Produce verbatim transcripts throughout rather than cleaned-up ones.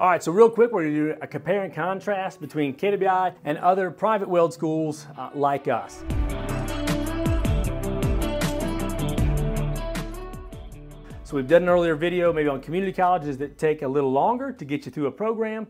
All right, so real quick, we're gonna do a compare and contrast between K W I and other private weld schools uh, like us. So we've done an earlier video maybe on community colleges that take a little longer to get you through a program,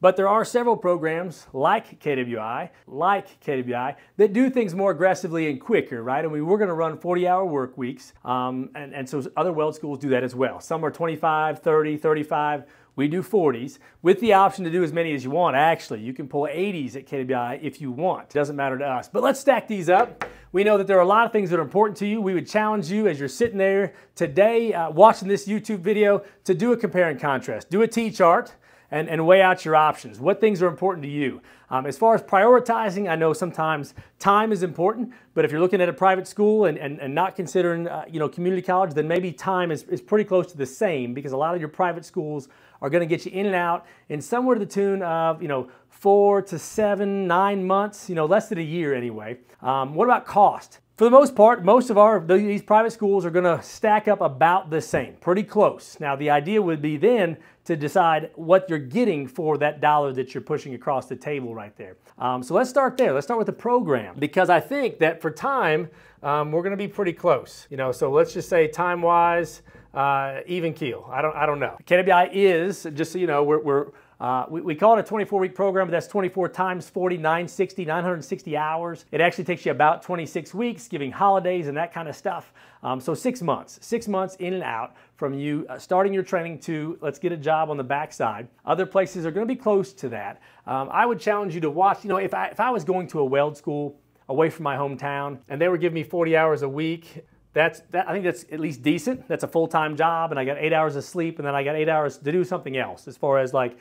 but there are several programs like K W I, like K W I, that do things more aggressively and quicker, right? I mean, we're gonna run forty hour work weeks, um, and, and so other weld schools do that as well. Some are twenty-five, thirty, thirty-five, we do forties, with the option to do as many as you want. Actually, you can pull eighties at K W I if you want. It doesn't matter to us. But let's stack these up. We know that there are a lot of things that are important to you. We would challenge you as you're sitting there today uh, watching this YouTube video to do a compare and contrast. Do a T-chart and, and weigh out your options. What things are important to you? Um, as far as prioritizing, I know sometimes time is important, but if you're looking at a private school and, and, and not considering uh, you know, community college, then maybe time is, is pretty close to the same, because a lot of your private schools are gonna get you in and out in somewhere to the tune of, you know, four to seven, nine months, you know, less than a year anyway. Um, what about cost? For the most part, most of our, these private schools are gonna stack up about the same, pretty close. Now, the idea would be then to decide what you're getting for that dollar that you're pushing across the table right there. Um, so let's start there. Let's start with the program, because I think that for time, um, we're gonna be pretty close. You know, so let's just say time-wise, uh, even keel. I don't, I don't know. K W I is, just so you know, we're, we're Uh, we, we call it a twenty-four week program, but that's twenty-four times forty, nine sixty, nine hundred sixty hours. It actually takes you about twenty-six weeks, giving holidays and that kind of stuff. Um, so six months, six months in and out from you uh, starting your training to let's get a job on the backside. Other places are going to be close to that. Um, I would challenge you to watch, you know, if I, if I was going to a weld school away from my hometown and they were giving me forty hours a week, That's, that, I think that's at least decent. That's a full-time job, and I got eight hours of sleep, and then I got eight hours to do something else as far as, like,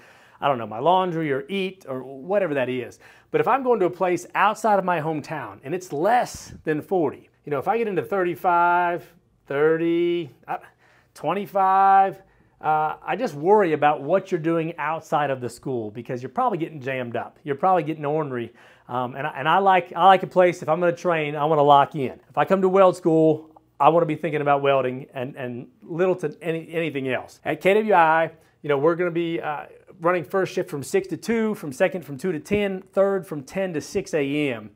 I don't know, my laundry or eat or whatever that is. But if I'm going to a place outside of my hometown and it's less than forty, you know, if I get into thirty-five, thirty, twenty-five, uh, I just worry about what you're doing outside of the school, because you're probably getting jammed up. You're probably getting ornery. Um, and I, and I, like, I like a place, if I'm going to train, I want to lock in. If I come to weld school, I want to be thinking about welding and, and little to any, anything else. At K W I, you know, we're going to be uh, running first shift from six to two, from second from two to ten, third from ten to six a m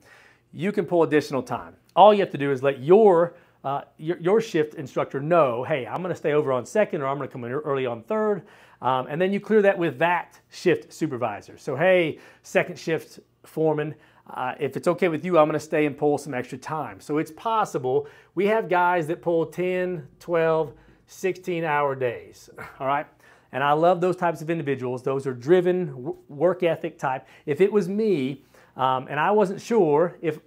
You can pull additional time. All you have to do is let your, uh, your, your shift instructor know, hey, I'm going to stay over on second, or I'm going to come in early on third. Um, and then you clear that with that shift supervisor. So, hey, second shift foreman, Uh, if it's okay with you, I'm going to stay and pull some extra time. So it's possible. We have guys that pull ten, twelve, sixteen hour days, all right? And I love those types of individuals. Those are driven, work ethic type. If it was me, um, and I wasn't sure if,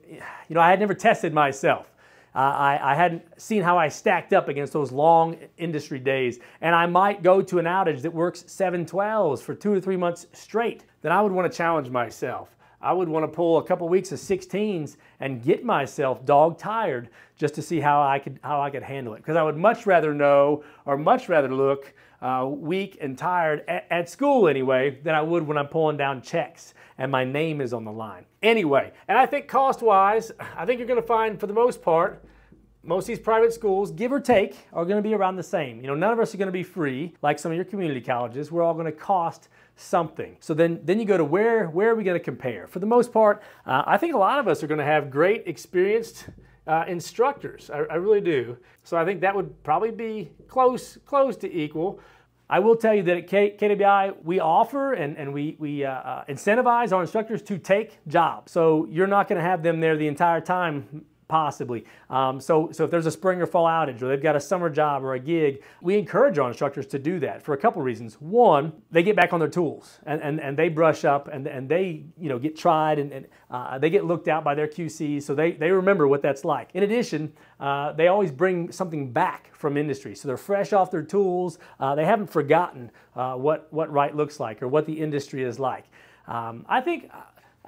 you know, I had never tested myself. Uh, I, I hadn't seen how I stacked up against those long industry days. And I might go to an outage that works seven twelves for two to three months straight. Then I would want to challenge myself. I would want to pull a couple weeks of sixteens and get myself dog tired just to see how I could how I could handle it, because I would much rather know, or much rather look uh, weak and tired at, at school anyway than I would when I'm pulling down checks and my name is on the line. Anyway, and I think cost-wise, I think you're going to find, for the most part, most of these private schools, give or take, are going to be around the same. You know, none of us are going to be free like some of your community colleges. We're all going to cost something. So then, then you go to where, where are we going to compare? For the most part, uh, I think a lot of us are going to have great, experienced uh, instructors. I, I really do. So I think that would probably be close, close to equal. I will tell you that at K, KWI, we offer and, and we, we uh, uh, incentivize our instructors to take jobs. So you're not going to have them there the entire time, possibly. Um, so, so if there's a spring or fall outage, or they've got a summer job or a gig, we encourage our instructors to do that for a couple reasons. One, they get back on their tools and, and, and they brush up and, and they, you know, get tried and, and uh, they get looked out by their Q Cs, so they, they remember what that's like. In addition, uh, they always bring something back from industry. So they're fresh off their tools. Uh, they haven't forgotten uh, what, what right looks like or what the industry is like. Um, I think...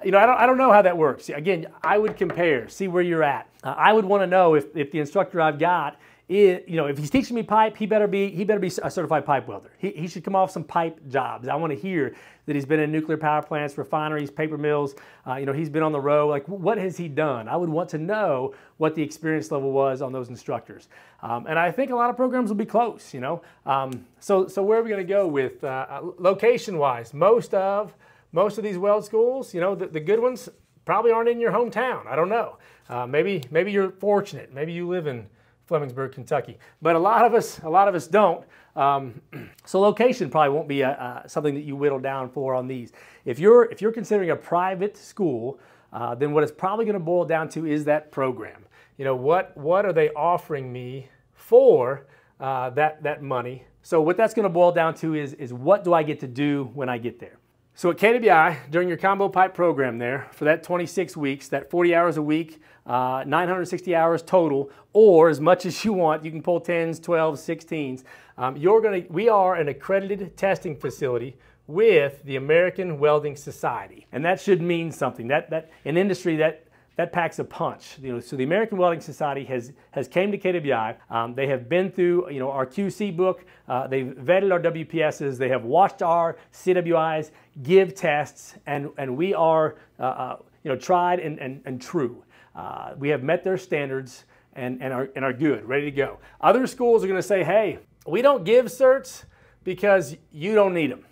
You know, I don't, I don't know how that works. Again, I would compare, see where you're at. Uh, I would want to know if, if the instructor I've got is, you know, if he's teaching me pipe, he better be he better be a certified pipe welder. He, he should come off some pipe jobs. I want to hear that he's been in nuclear power plants, refineries, paper mills. Uh, you know, he's been on the road. Like, what has he done? I would want to know what the experience level was on those instructors. Um, and I think a lot of programs will be close. You know, um, so so where are we going to go with uh, location-wise? Most of most of these weld schools, you know, the, the good ones probably aren't in your hometown. I don't know. Uh, maybe maybe you're fortunate. Maybe you live in Flemingsburg, Kentucky, but a lot of us, a lot of us don't. Um, so location probably won't be a, uh, something that you whittle down for on these. If you're if you're considering a private school, uh, then what it's probably going to boil down to is that program. You know, what what are they offering me for uh, that that money? So what that's going to boil down to is is what do I get to do when I get there? So at K W I, during your combo pipe program there, for that twenty-six weeks, that forty hours a week, uh, nine hundred sixty hours total, or as much as you want, you can pull tens, twelves, sixteens. Um, you're gonna, we are an accredited testing facility with the American Welding Society. And that should mean something. That, that, in industry, that, that packs a punch. You know, so the American Welding Society has, has came to K W I. Um, they have been through, you know, our Q C book. Uh, they've vetted our W P Ss. They have watched our C W Is give tests, and, and we are, uh, uh, you know, tried and, and, and true. Uh, we have met their standards and, and, are, and are good, ready to go. Other schools are going to say, hey, we don't give certs because you don't need them.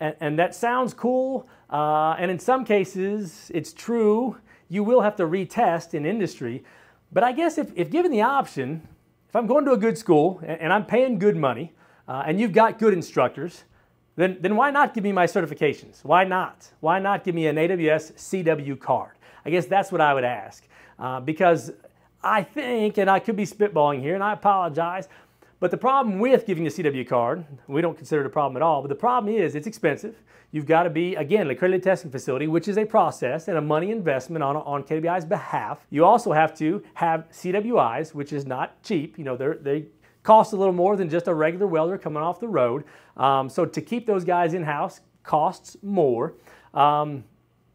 And, and that sounds cool, uh, and in some cases, it's true. You will have to retest in industry, but I guess if, if given the option, if I'm going to a good school and, and I'm paying good money uh, and you've got good instructors, then, then why not give me my certifications? Why not? Why not give me an A W S C W card? I guess that's what I would ask uh, because I think, and I could be spitballing here and I apologize, but the problem with giving a C W card, we don't consider it a problem at all, but the problem is it's expensive. You've got to be, again, an accredited testing facility, which is a process and a money investment on, on K W I's behalf. You also have to have C W Is, which is not cheap. You know, they cost a little more than just a regular welder coming off the road. Um, so to keep those guys in-house costs more. Um,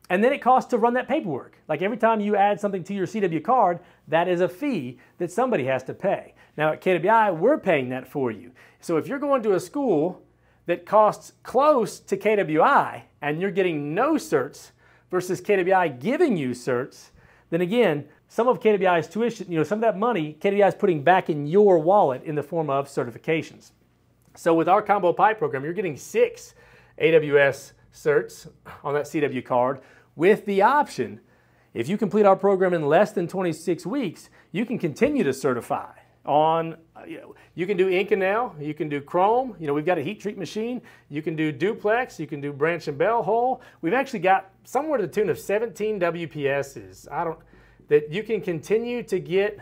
and then it costs to run that paperwork. Like every time you add something to your C W card, that is a fee that somebody has to pay. Now at K W I, we're paying that for you. So if you're going to a school that costs close to K W I and you're getting no certs versus K W I giving you certs, then again, some of K W I's tuition, you know, some of that money K W I is putting back in your wallet in the form of certifications. So with our combo pipe program, you're getting six A W S certs on that C W card with the option, if you complete our program in less than twenty-six weeks, you can continue to certify. On, you know, you can do Inconel, you can do chrome, you know, we've got a heat treat machine, you can do duplex, you can do branch and bell hole. We've actually got somewhere to the tune of seventeen W P Ss. I don't, that you can continue to get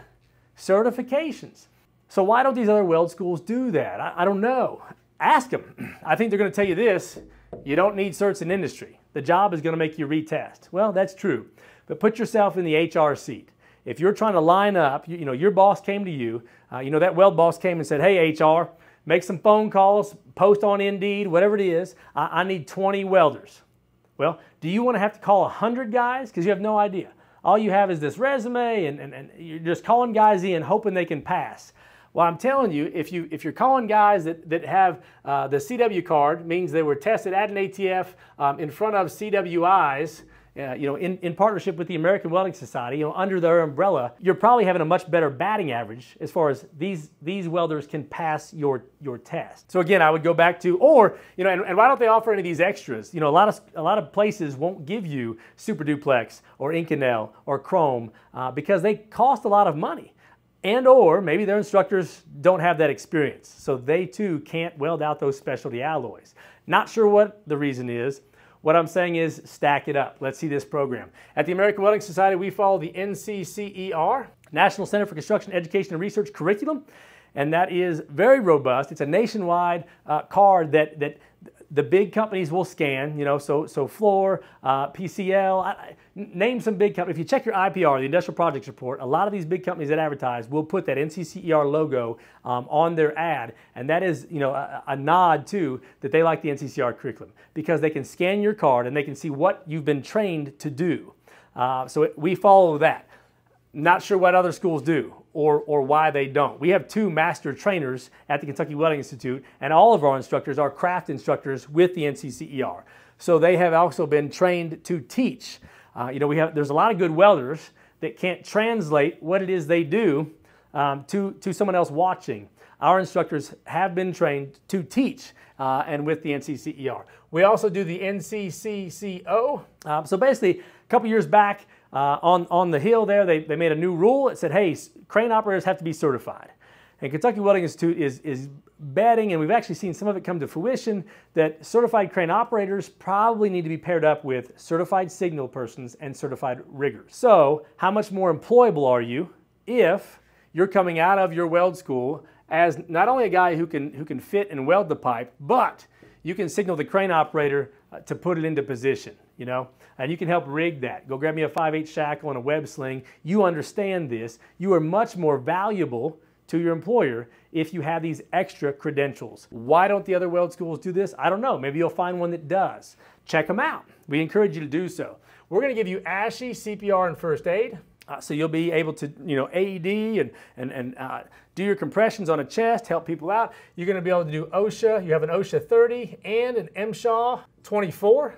certifications. So why don't these other weld schools do that? I, I don't know. Ask them. I think they're going to tell you this, you don't need certs in industry. The job is going to make you retest. Well, that's true, but put yourself in the H R seat. If you're trying to line up, you, you know, your boss came to you, uh, you know, that weld boss came and said, hey, H R, make some phone calls, post on Indeed, whatever it is, I, I need twenty welders. Well, do you want to have to call one hundred guys? Because you have no idea. All you have is this resume and, and, and you're just calling guys in hoping they can pass. Well, I'm telling you, if, you, if you're calling guys that, that have uh, the C W card, means they were tested at an A T F um, in front of C W Is, Uh, you know, in, in partnership with the American Welding Society, you know, under their umbrella, you're probably having a much better batting average as far as these, these welders can pass your, your test. So again, I would go back to, or, you know, and, and why don't they offer any of these extras? You know, a lot of, a lot of places won't give you Super Duplex or Inconel or Chrome uh, because they cost a lot of money. And or maybe their instructors don't have that experience. So they too can't weld out those specialty alloys. Not sure what the reason is. What I'm saying is stack it up. Let's see this program. At the American Welding Society, we follow the N C C E R, National Center for Construction, Education, and Research curriculum, and that is very robust. It's a nationwide uh, card that, that the big companies will scan, you know, so, so Floor, uh, P C L, I, name some big companies. If you check your I P R, the Industrial Projects Report, a lot of these big companies that advertise will put that N C C E R logo um, on their ad, and that is, you know, a, a nod to that they like the N C C E R curriculum because they can scan your card and they can see what you've been trained to do. Uh, so it, we follow that. Not sure what other schools do. or, or why they don't. We have two master trainers at the Kentucky Welding Institute, and all of our instructors are craft instructors with the N C C E R. So they have also been trained to teach. Uh, you know, we have, there's a lot of good welders that can't translate what it is they do um, to, to someone else watching. Our instructors have been trained to teach uh, and with the N C C E R. We also do the N C C C O. Um, so basically, a couple years back uh, on, on the hill there, they, they made a new rule. It said, hey, crane operators have to be certified. And Kentucky Welding Institute is, is betting, and we've actually seen some of it come to fruition, that certified crane operators probably need to be paired up with certified signal persons and certified riggers. So how much more employable are you if you're coming out of your weld school as not only a guy who can, who can fit and weld the pipe, but you can signal the crane operator uh, to put it into position, you know? And you can help rig that. Go grab me a five eighths shackle and a web sling. You understand this. You are much more valuable to your employer if you have these extra credentials. Why don't the other weld schools do this? I don't know. Maybe you'll find one that does. Check them out. We encourage you to do so. We're going to give you ASHI, C P R, and first aid. Uh, so you'll be able to, you know, A E D and, and, and uh, do your compressions on a chest, help people out. You're going to be able to do OSHA. You have an OSHA thirty and an M S H A twenty-four.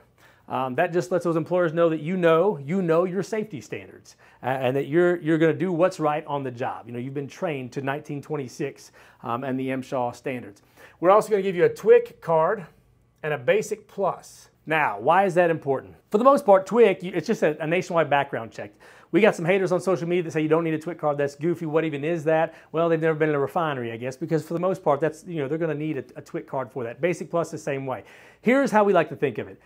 Um, that just lets those employers know that you know, you know your safety standards uh, and that you're, you're going to do what's right on the job. You know, you've been trained to nineteen twenty-six um, and the M S H A standards. We're also going to give you a T W I C card and a Basic Plus. Now, why is that important? For the most part, T W I C, it's just a, a nationwide background check. We got some haters on social media that say you don't need a T W I C card, that's goofy, what even is that? Well, they've never been in a refinery, I guess, because for the most part, that's, you know, they're going to need a, a T W I C card for that. Basic Plus the same way. Here's how we like to think of it.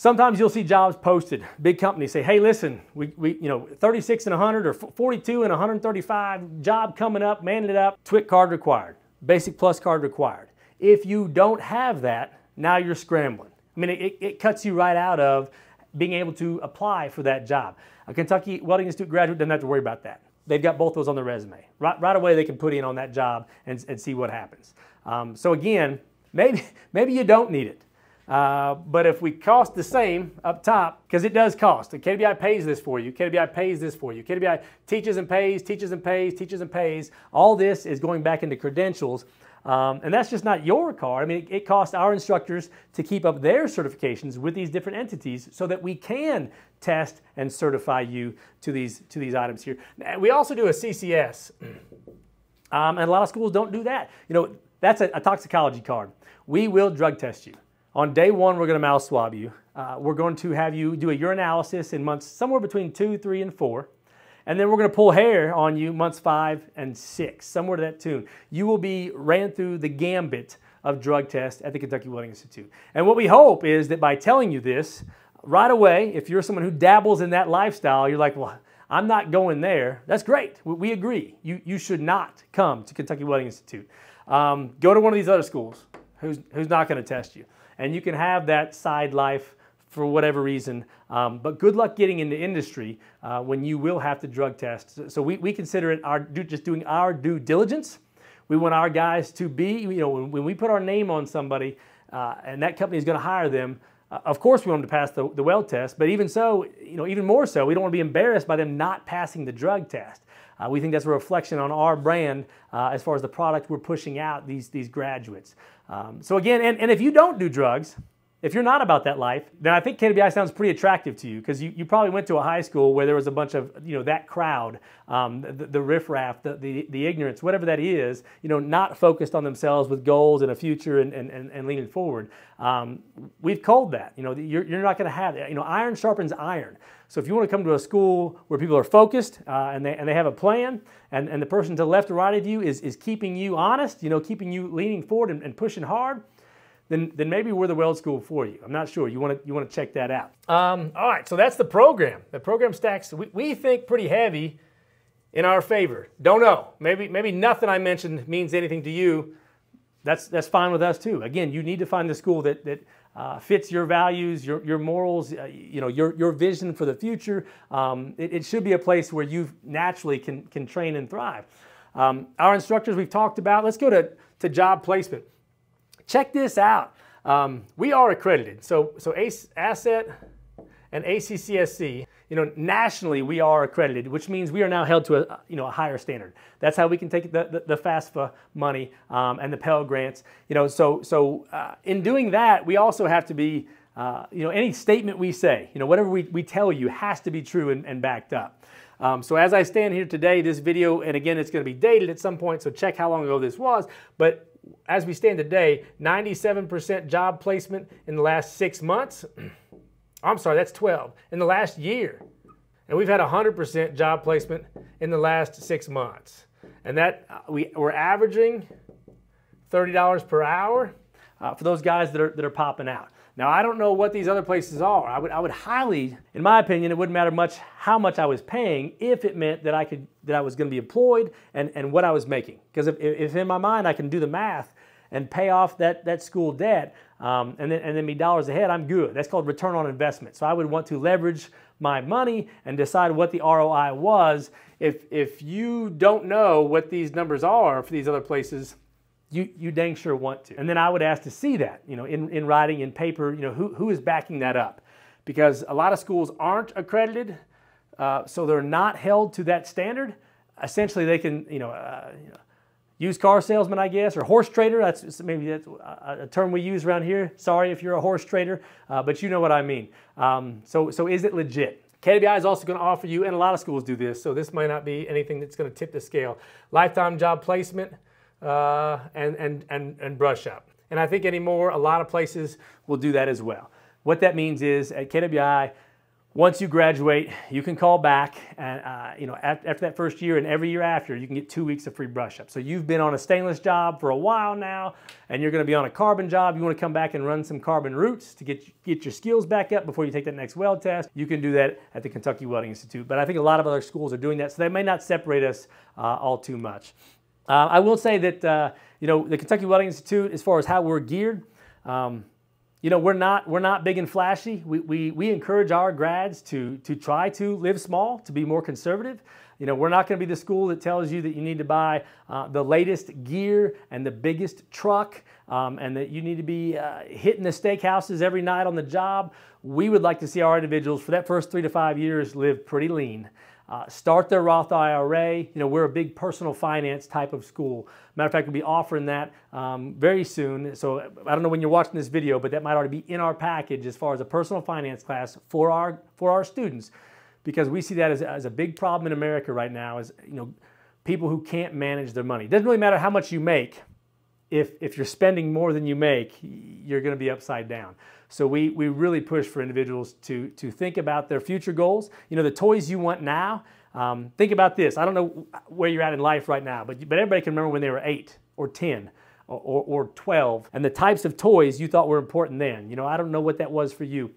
Sometimes you'll see jobs posted, big companies say, hey, listen, we, we you know, thirty-six and one hundred or forty-two and one thirty-five, job coming up, man it up, T W I C card required, Basic Plus card required. If you don't have that, now you're scrambling. I mean, it, it cuts you right out of being able to apply for that job. A Kentucky Welding Institute graduate doesn't have to worry about that. They've got both those on their resume. Right, right away, they can put in on that job and, and see what happens. Um, so again, maybe, maybe you don't need it. Uh, but if we cost the same up top, because it does cost, the K W I pays this for you, K W I pays this for you, K W I teaches and pays, teaches and pays, teaches and pays, all this is going back into credentials, um, and that's just not your card. I mean, it, it costs our instructors to keep up their certifications with these different entities so that we can test and certify you to these, to these items here. We also do a C C S, um, and a lot of schools don't do that. You know, that's a, a toxicology card. We will drug test you. On day one, we're going to mouth swab you. Uh, we're going to have you do a urinalysis in months somewhere between two, three, and four. And then we're going to pull hair on you months five and six, somewhere to that tune. You will be ran through the gambit of drug tests at the Kentucky Welding Institute. And what we hope is that by telling you this, right away, if you're someone who dabbles in that lifestyle, you're like, well, I'm not going there. That's great. We agree. You, you should not come to Kentucky Welding Institute. Um, go to one of these other schools who's, who's not going to test you. And you can have that side life for whatever reason. Um, but good luck getting into industry uh, when you will have to drug test. So, so we, we consider it our do, just doing our due diligence. We want our guys to be, you know, when, when we put our name on somebody uh, and that company is going to hire them, uh, of course we want them to pass the, the weld test. But even so, you know, even more so, we don't want to be embarrassed by them not passing the drug test. Uh, we think that's a reflection on our brand uh, as far as the product we're pushing out, these, these graduates. Um, so again, and, and if you don't do drugs, if you're not about that life, then I think K W I sounds pretty attractive to you because you, you probably went to a high school where there was a bunch of, you know, that crowd, um, the, the riffraff, the, the, the ignorance, whatever that is, you know, not focused on themselves with goals and a future and, and, and, and leaning forward. Um, we've called that, you know, you're, you're not going to have that. You know, iron sharpens iron. So if you want to come to a school where people are focused uh, and, they, and they have a plan and, and the person to the left or right of you is, is keeping you honest, you know, keeping you leaning forward and, and pushing hard, Then, then maybe we're the weld school for you. I'm not sure. You want to you want to check that out. Um, all right, so that's the program. The program stacks, we, we think, pretty heavy in our favor. Don't know. Maybe maybe nothing I mentioned means anything to you. That's that's fine with us too. Again, you need to find the school that that uh, fits your values, your your morals, uh, you know, your your vision for the future. Um, it, it should be a place where you naturally can can train and thrive. Um, our instructors we've talked about. Let's go to to job placement. Check this out. Um, we are accredited. So, so ASSET, and A C C S C, you know, nationally we are accredited, which means we are now held to a, you know, a higher standard. That's how we can take the, the, the FAFSA money um, and the Pell Grants, you know, so, so uh, in doing that, we also have to be, uh, you know, any statement we say, you know, whatever we, we tell you has to be true and, and backed up. Um, so as I stand here today, this video, and again, it's going to be dated at some point, so check how long ago this was, but as we stand today, ninety-seven percent job placement in the last six months. I'm sorry, that's twelve. In the last year. And we've had one hundred percent job placement in the last six months. And that uh, we, we're averaging thirty dollars per hour uh, for those guys that are, that are popping out. Now, I don't know what these other places are. I would, I would highly, in my opinion, it wouldn't matter much how much I was paying if it meant that I could, that I was going to be employed and, and what I was making. Because if, if in my mind I can do the math and pay off that, that school debt, um, and then, and then be dollars ahead, I'm good. That's called return on investment. So I would want to leverage my money and decide what the R O I was. If, if you don't know what these numbers are for these other places, You, you dang sure want to. And then I would ask to see that, you know, in, in writing, in paper, you know, who, who is backing that up? Because a lot of schools aren't accredited, uh, so they're not held to that standard. Essentially, they can, you know, uh, you know, used car salesman, I guess, or horse trader. That's maybe that's a term we use around here. Sorry if you're a horse trader, uh, but you know what I mean. Um, so, so is it legit? K W I is also going to offer you, and a lot of schools do this, so this might not be anything that's going to tip the scale. Lifetime job placement, Uh, and, and, and, and brush up. And I think anymore, a lot of places will do that as well. What that means is at K W I, once you graduate, you can call back and, uh, you know, after, after that first year and every year after, you can get two weeks of free brush up. So you've been on a stainless job for a while now, and you're going to be on a carbon job. You want to come back and run some carbon roots to get, get your skills back up before you take that next weld test. You can do that at the Kentucky Welding Institute. But I think a lot of other schools are doing that, so they may not separate us uh, all too much. Uh, I will say that, uh, you know, the Kentucky Welding Institute, as far as how we're geared, um, you know, we're not, we're not big and flashy. We, we, we encourage our grads to, to try to live small, to be more conservative. You know, we're not going to be the school that tells you that you need to buy uh, the latest gear and the biggest truck, um, and that you need to be uh, hitting the steakhouses every night on the job. We would like to see our individuals for that first three to five years live pretty lean. Uh, start their Roth I R A. You know, we're a big personal finance type of school. Matter of fact, we'll be offering that um, very soon. So I don't know when you're watching this video, but that might already be in our package as far as a personal finance class for our, for our students, because we see that as, as a big problem in America right now is, you know, people who can't manage their money. It doesn't really matter how much you make. If, if you're spending more than you make, you're going to be upside down. So we, we really push for individuals to, to think about their future goals. You know, the toys you want now, um, think about this. I don't know where you're at in life right now, but, but everybody can remember when they were eight or ten. Or, or, or twelve, and the types of toys you thought were important then. You know, I don't know what that was for you.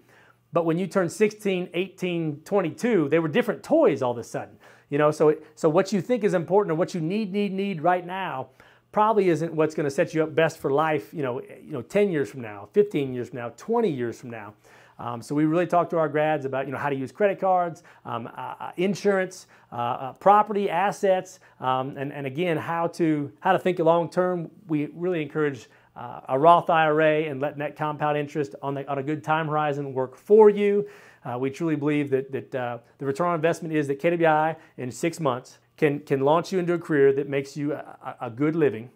But when you turned sixteen, eighteen, twenty-two, they were different toys all of a sudden. You know, so, it, so what you think is important or what you need, need, need right now probably isn't what's going to set you up best for life, you know, you know, ten years from now, fifteen years from now, twenty years from now. Um, so we really talk to our grads about, you know, how to use credit cards, um, uh, insurance, uh, uh, property, assets, um, and, and again, how to, how to think long term. We really encourage uh, a Roth I R A and letting that compound interest on, the, on a good time horizon work for you. Uh, we truly believe that, that uh, the return on investment is that K W I in six months Can, can launch you into a career that makes you a, a good living,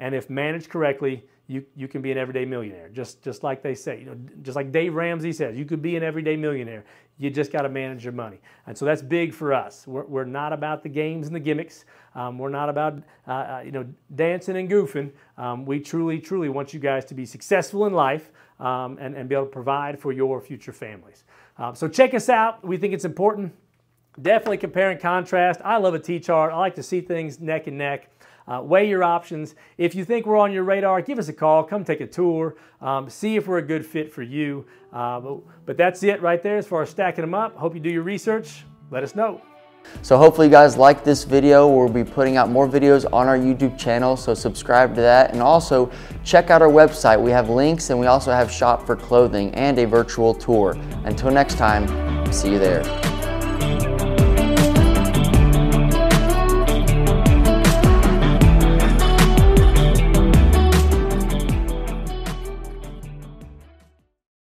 and if managed correctly, you, you can be an everyday millionaire, just, just like they say. You know, just like Dave Ramsey says, you could be an everyday millionaire. You just got to manage your money. And so that's big for us. We're, we're not about the games and the gimmicks. Um, we're not about uh, you know, dancing and goofing. Um, we truly, truly want you guys to be successful in life, um, and, and be able to provide for your future families. Um, so check us out. We think it's important. Definitely compare and contrast. I love a T-chart. I like to see things neck and neck. Uh, weigh your options. If you think we're on your radar, give us a call. Come take a tour. Um, see if we're a good fit for you. Uh, but, but that's it right there as far as stacking them up. Hope you do your research. Let us know. So hopefully you guys like this video. We'll be putting out more videos on our YouTube channel, so subscribe to that. And also check out our website. We have links, and we also have shop for clothing and a virtual tour. Until next time, see you there.